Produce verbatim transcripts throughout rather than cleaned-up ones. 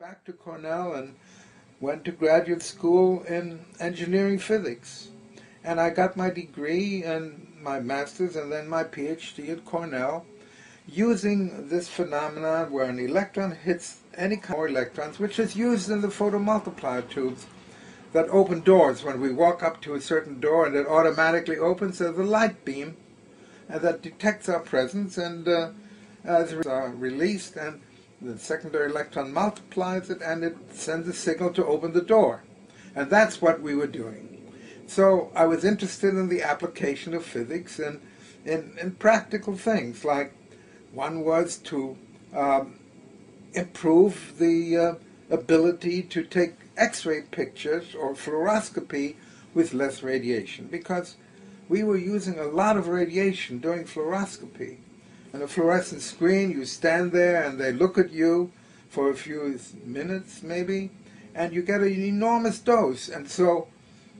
back to Cornell and went to graduate school in engineering physics. And I got my degree and my master's and then my PhD at Cornell using this phenomenon where an electron hits any kind of electrons, which is used in the photomultiplier tubes that open doors. When we walk up to a certain door and it automatically opens as a light beam and that detects our presence, and uh, as are released and the secondary electron multiplies it and it sends a signal to open the door. And that's what we were doing. So I was interested in the application of physics and in, in practical things, like one was to um, improve the uh, ability to take X-ray pictures or fluoroscopy with less radiation, because we were using a lot of radiation during fluoroscopy. And a fluorescent screen, you stand there and they look at you for a few minutes maybe, and you get an enormous dose. And so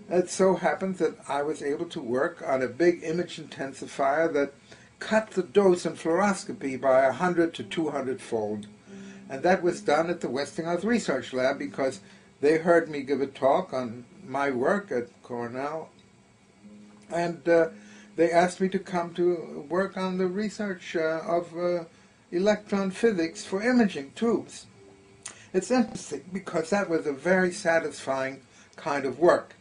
it so happens that I was able to work on a big image intensifier that cut the dose in fluoroscopy by one hundred to two hundred fold. And that was done at the Westinghouse Research Lab because they heard me give a talk on my work at Cornell, and uh, they asked me to come to work on the research uh, of uh, electron physics for imaging tubes. It's interesting because that was a very satisfying kind of work.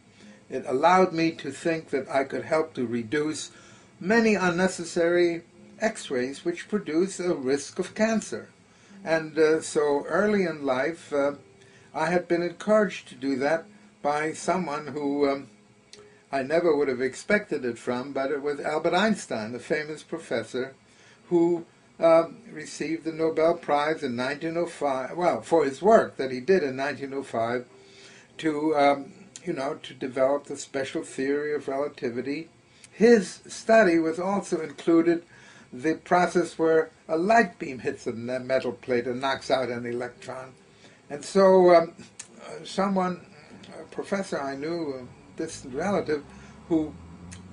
It allowed me to think that I could help to reduce many unnecessary X-rays which produce a risk of cancer. And uh, so early in life uh, I had been encouraged to do that by someone who um, I never would have expected it from, but it was Albert Einstein, the famous professor, who um, received the Nobel Prize in nineteen oh five, well, for his work that he did in nineteen oh five to, um, you know, to develop the special theory of relativity. His study was also included the process where a light beam hits a metal plate and knocks out an electron. And so um, someone, a professor I knew, uh, distant relative, who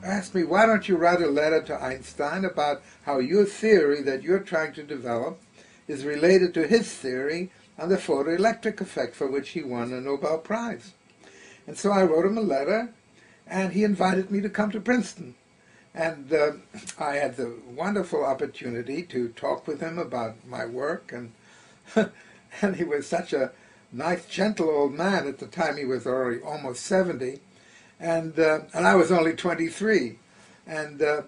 asked me, why don't you write a letter to Einstein about how your theory that you're trying to develop is related to his theory on the photoelectric effect, for which he won a Nobel Prize. And so I wrote him a letter, and he invited me to come to Princeton. And uh, I had the wonderful opportunity to talk with him about my work, and, and he was such a nice, gentle old man. At the time he was already almost seventy. And, uh, and I was only twenty-three, and, uh,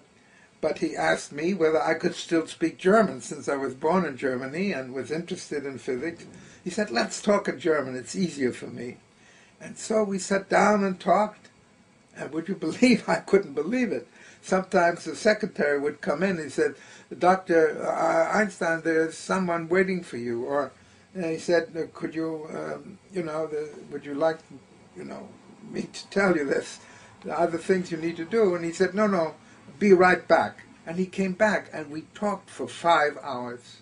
but he asked me whether I could still speak German, since I was born in Germany and was interested in physics. He said, let's talk in German, it's easier for me. And so we sat down and talked, and would you believe, I couldn't believe it. Sometimes the secretary would come in and he said, Doctor Einstein, there's someone waiting for you, or and he said, could you, um, you know, the, would you like, you know, me to tell you this, the other things you need to do. And he said, no, no, be right back. And he came back, and we talked for five hours.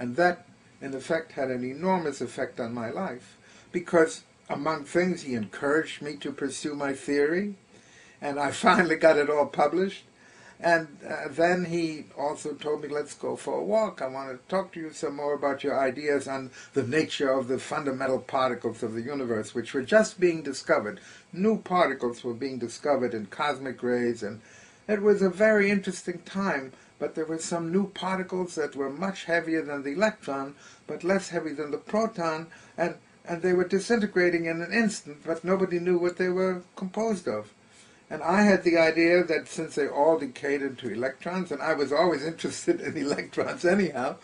And that, in effect, had an enormous effect on my life, because among things, he encouraged me to pursue my theory, and I finally got it all published. And uh, then he also told me, let's go for a walk. I want to talk to you some more about your ideas on the nature of the fundamental particles of the universe, which were just being discovered. New particles were being discovered in cosmic rays, and it was a very interesting time, but there were some new particles that were much heavier than the electron, but less heavy than the proton, and, and they were disintegrating in an instant, but nobody knew what they were composed of. And I had the idea that since they all decayed into electrons, and I was always interested in electrons anyhow,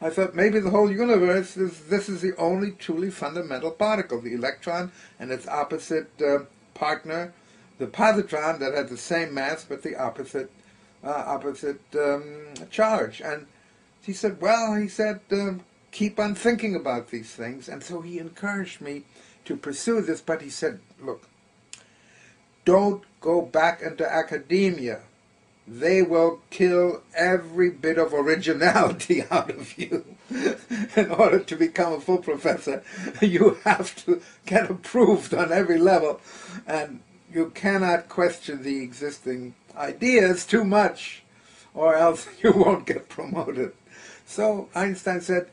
I thought maybe the whole universe, is, this is the only truly fundamental particle, the electron and its opposite uh, partner, the positron, that had the same mass but the opposite, uh, opposite um, charge. And he said, well, he said, um, keep on thinking about these things. And so he encouraged me to pursue this, but he said, look, don't go back into academia. They will kill every bit of originality out of you. In order to become a full professor, you have to get approved on every level, and you cannot question the existing ideas too much, or else you won't get promoted. So Einstein said,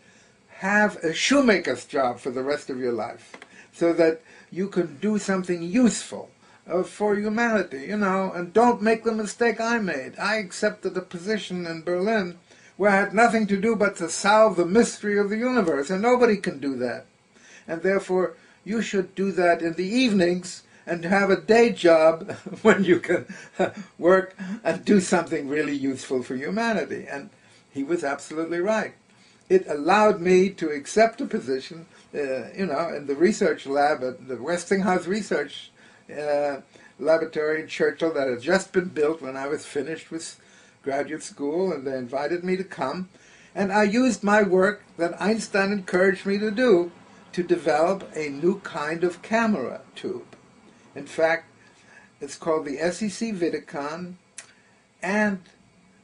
have a shoemaker's job for the rest of your life, so that you can do something useful uh, for humanity, you know, and don't make the mistake I made. I accepted a position in Berlin where I had nothing to do but to solve the mystery of the universe, and nobody can do that. And therefore, you should do that in the evenings and have a day job when you can work and do something really useful for humanity. And he was absolutely right. It allowed me to accept a position, uh, you know, in the research lab at the Westinghouse Research uh, Laboratory in Churchill that had just been built when I was finished with graduate school, and they invited me to come. And I used my work that Einstein encouraged me to do to develop a new kind of camera tube. In fact, it's called the S E C Vidicon, and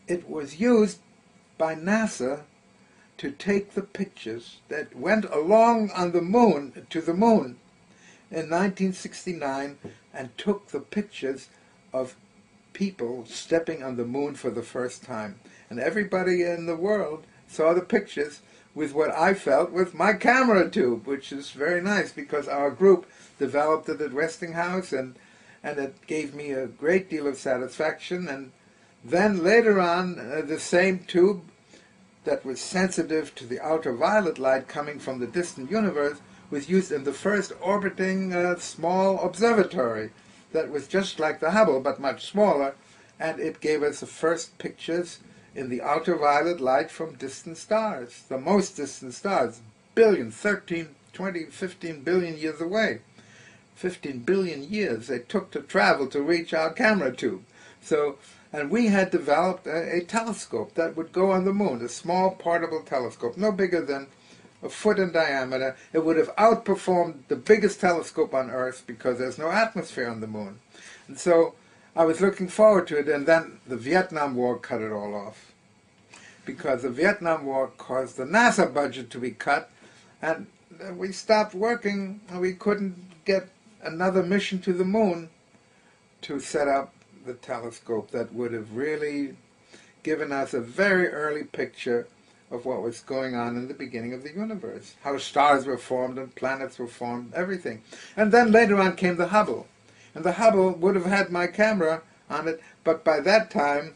it was used by NASA to take the pictures that went along on the moon to the moon in nineteen sixty-nine, and took the pictures of people stepping on the moon for the first time. And everybody in the world saw the pictures with what I felt with my camera tube, which is very nice because our group developed it at Westinghouse, and and it gave me a great deal of satisfaction. And then later on, uh, the same tube that was sensitive to the ultraviolet light coming from the distant universe was used in the first orbiting uh, small observatory that was just like the Hubble but much smaller, and it gave us the first pictures in the ultraviolet light from distant stars, the most distant stars, billions, thirteen, twenty, fifteen billion years away. fifteen billion years they took to travel to reach our camera tube. So, and we had developed a, a telescope that would go on the moon, a small portable telescope, no bigger than a foot in diameter. It would have outperformed the biggest telescope on Earth because there's no atmosphere on the moon. And so I was looking forward to it, and then the Vietnam War cut it all off, because the Vietnam War caused the NASA budget to be cut, and we stopped working, and we couldn't get another mission to the moon to set up the telescope that would have really given us a very early picture of what was going on in the beginning of the universe, how stars were formed and planets were formed, everything. And then later on came the Hubble. And the Hubble would have had my camera on it, but by that time,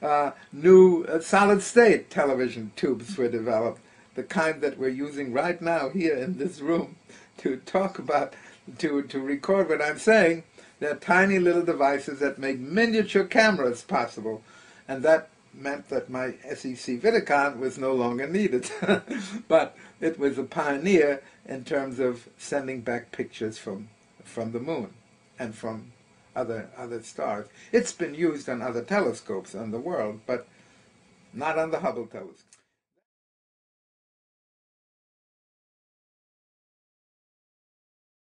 uh, new uh, solid-state television tubes were developed, the kind that we're using right now here in this room to talk about, to, to record what I'm saying. They're tiny little devices that made miniature cameras possible, and that meant that my S E C Vidicon was no longer needed. But it was a pioneer in terms of sending back pictures from, from the moon and from other other stars. It's been used on other telescopes in the world, but not on the Hubble telescope.